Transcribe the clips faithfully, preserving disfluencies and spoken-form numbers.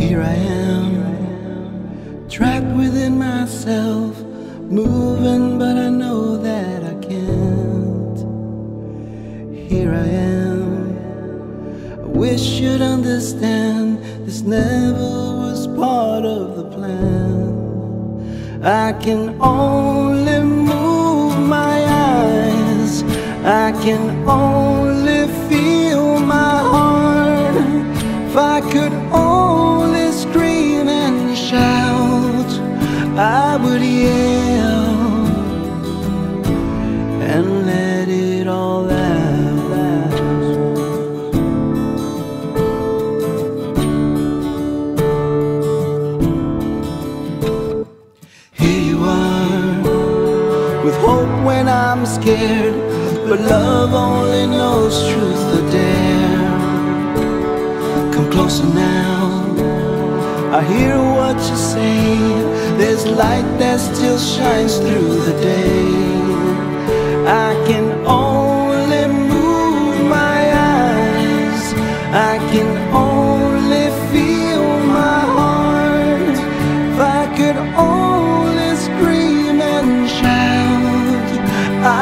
Here I am, trapped within myself, moving, but I know that I can't. Here I am, I wish you'd understand, this never was part of the plan. I can only move my eyes, I can only feel my heart. If I could only scream and shout, I would yell and let it all out. Here you are, with hope when I'm scared, but love only knows truth or dare. Come closer now, I hear what you say. There's light that still shines through the day. I can only move my eyes, I can only feel my heart. If I could only scream and shout,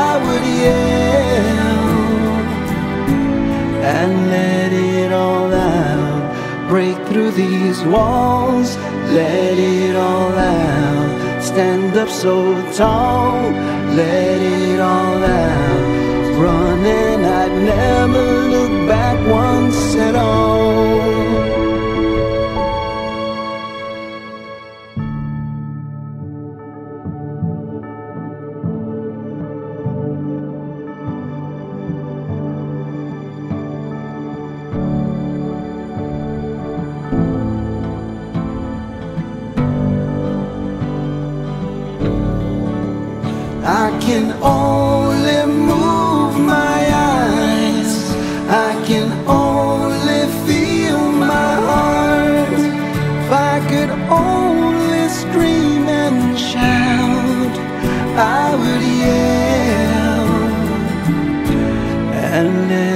I would yell and let it all out. Break through these walls, let it all out. Stand up so tall, let it all out. Running, I'd never look back once at all. I can only move my eyes, I can only feel my heart. If I could only scream and shout, I would yell and